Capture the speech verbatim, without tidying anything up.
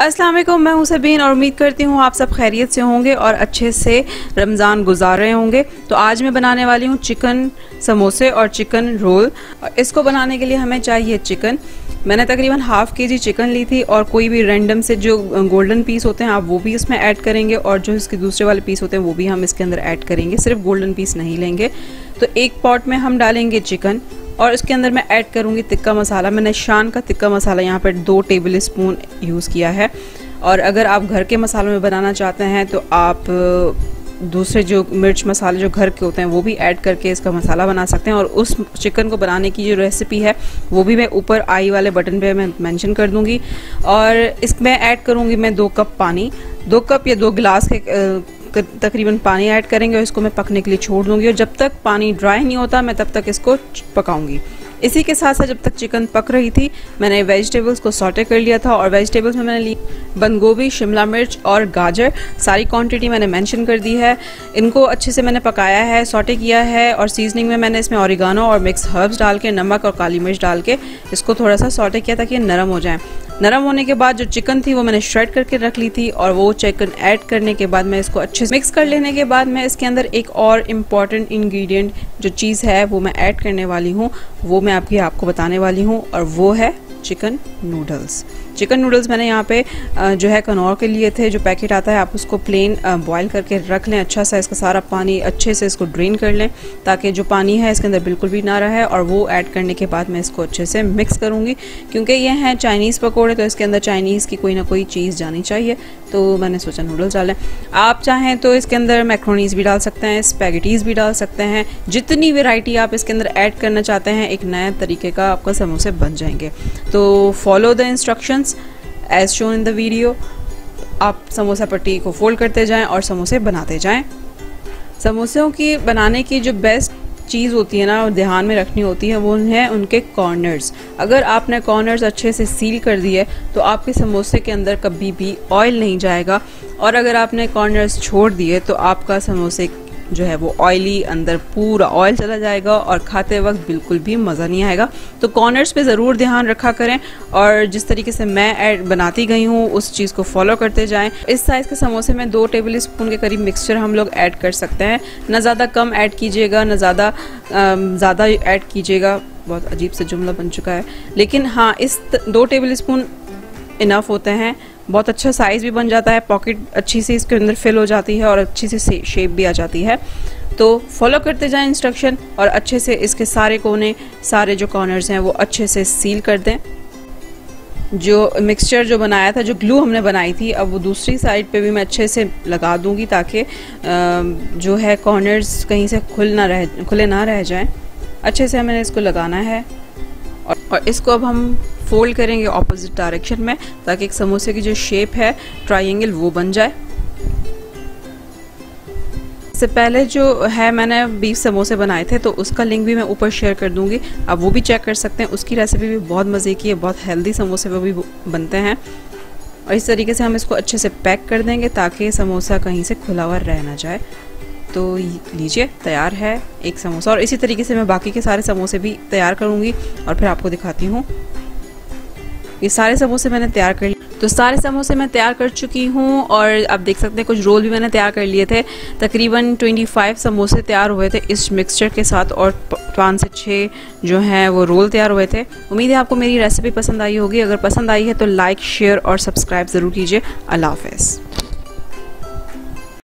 अस्सलाम वालेकुम, मैं हूं सबीन और उम्मीद करती हूं आप सब खैरियत से होंगे और अच्छे से रमज़ान गुजार रहे होंगे। तो आज मैं बनाने वाली हूं चिकन समोसे और चिकन रोल। इसको बनाने के लिए हमें चाहिए चिकन। मैंने तकरीबन हाफ़ के जी चिकन ली थी और कोई भी रैंडम से जो गोल्डन पीस होते हैं आप वो भी इसमें ऐड करेंगे और जो इसके दूसरे वाले पीस होते हैं वो भी हम इसके अंदर ऐड करेंगे, सिर्फ गोल्डन पीस नहीं लेंगे। तो एक पॉट में हम डालेंगे चिकन और इसके अंदर मैं ऐड करूँगी तिक्का मसाला। मैंने शान का तिक्का मसाला यहाँ पर दो टेबल स्पून यूज़ किया है और अगर आप घर के मसालों में बनाना चाहते हैं तो आप दूसरे जो मिर्च मसाले जो घर के होते हैं वो भी ऐड करके इसका मसाला बना सकते हैं। और उस चिकन को बनाने की जो रेसिपी है वो भी मैं ऊपर आई वाले बटन पे मैं मेंशन कर दूँगी। और इसमें ऐड करूँगी मैं दो कप पानी, दो कप या दो गिलास के तकरीबन पानी ऐड करेंगे और इसको मैं पकने के लिए छोड़ दूंगी। और जब तक पानी ड्राई नहीं होता मैं तब तक इसको पकाऊंगी। इसी के साथ साथ जब तक चिकन पक रही थी मैंने वेजिटेबल्स को सॉटे कर लिया था और वेजिटेबल्स में मैंने ली बंद गोभी, शिमला मिर्च और गाजर। सारी क्वांटिटी मैंने मेंशन कर दी है। इनको अच्छे से मैंने पकाया है, सॉटे किया है और सीजनिंग में मैंने इसमें ओरिगानो और मिक्स हर्ब्स डाल के, नमक और काली मिर्च डाल के इसको थोड़ा सा सॉटे किया ताकि नरम हो जाए। नरम होने के बाद जो चिकन थी वो मैंने श्रेड करके रख ली थी और वो चिकन ऐड करने के बाद मैं इसको अच्छे से मिक्स कर लेने के बाद मैं इसके अंदर एक और इम्पॉर्टेंट इंग्रेडिएंट जो चीज़ है वो मैं ऐड करने वाली हूँ, वो मैं आपकी आपको बताने वाली हूँ और वो है चिकन नूडल्स। चिकन नूडल्स मैंने यहाँ पे जो है कनौर के लिए थे, जो पैकेट आता है आप उसको प्लेन बॉईल करके रख लें, अच्छा सा इसका सारा पानी अच्छे से इसको ड्रेन कर लें ताकि जो पानी है इसके अंदर बिल्कुल भी ना रहे। और वो ऐड करने के बाद मैं इसको अच्छे से मिक्स करूँगी क्योंकि ये हैं चाइनीज़ पकौड़े तो इसके अंदर चाइनीज़ की कोई ना कोई चीज़ जानी चाहिए, तो मैंने सोचा नूडल्स डालें। आप चाहें तो इसके अंदर मैक्रोनीज भी डाल सकते हैं, स्पैगेटीज़ भी डाल सकते हैं, जितनी वेराइटी आप इसके अंदर ऐड करना चाहते हैं। एक नए तरीके का आपका समोसे बन जाएंगे। तो follow the instructions as shown in the video. आप समोसा पट्टी को फोल्ड करते जाएं और समोसे बनाते जाएं। समोसों की बनाने की जो बेस्ट चीज़ होती है ना ध्यान में रखनी होती है वो है उनके कॉर्नर्स। अगर आपने कॉर्नर्स अच्छे से सील कर दिए तो आपके समोसे के अंदर कभी भी ऑयल नहीं जाएगा और अगर आपने कॉर्नर्स छोड़ दिए तो आपका समोसे जो है वो ऑयली अंदर पूरा ऑयल चला जाएगा और खाते वक्त बिल्कुल भी मज़ा नहीं आएगा। तो कॉर्नर्स पे ज़रूर ध्यान रखा करें और जिस तरीके से मैं ऐड बनाती गई हूँ उस चीज़ को फॉलो करते जाएं। इस साइज़ के समोसे में दो टेबल स्पून के करीब मिक्सचर हम लोग ऐड कर सकते हैं, ना ज़्यादा कम ऐड कीजिएगा ना ज़्यादा ज़्यादा ऐड कीजिएगा। बहुत अजीब सा जुमला बन चुका है लेकिन हाँ, इस दो टेबल स्पून इनफ होते हैं। बहुत अच्छा साइज़ भी बन जाता है, पॉकेट अच्छी सी इसके अंदर फिल हो जाती है और अच्छी सी शेप भी आ जाती है। तो फॉलो करते जाएं इंस्ट्रक्शन और अच्छे से इसके सारे कोने, सारे जो कॉर्नर्स हैं वो अच्छे से सील कर दें। जो मिक्सचर जो बनाया था, जो ग्लू हमने बनाई थी, अब वो दूसरी साइड पे भी मैं अच्छे से लगा दूँगी ताकि जो है कॉर्नर्स कहीं से खुल ना रह खुले ना रह जाएँ। अच्छे से हमें इसको लगाना है और इसको अब हम फोल्ड करेंगे ऑपोजिट डायरेक्शन में ताकि एक समोसे की जो शेप है ट्रायंगल वो बन जाए। इससे पहले जो है मैंने बीफ समोसे बनाए थे तो उसका लिंक भी मैं ऊपर शेयर कर दूंगी, आप वो भी चेक कर सकते हैं। उसकी रेसिपी भी बहुत मज़े की है, बहुत हेल्दी समोसे वो भी बनते हैं। और इस तरीके से हम इसको अच्छे से पैक कर देंगे ताकि समोसा कहीं से खुला हुआ रह ना जाए। तो लीजिए, तैयार है एक समोसा। और इसी तरीके से मैं बाकी के सारे समोसे भी तैयार करूँगी और फिर आपको दिखाती हूँ। ये सारे समोसे मैंने तैयार कर लिए। तो सारे समोसे मैं तैयार कर चुकी हूँ और आप देख सकते हैं कुछ रोल भी मैंने तैयार कर लिए थे। तकरीबन पच्चीस समोसे तैयार हुए थे इस मिक्सचर के साथ और पाँच से छः जो हैं वो रोल तैयार हुए थे। उम्मीद है आपको मेरी रेसिपी पसंद आई होगी। अगर पसंद आई है तो लाइक, शेयर और सब्सक्राइब ज़रूर कीजिए। अल्लाह हाफ़िज़।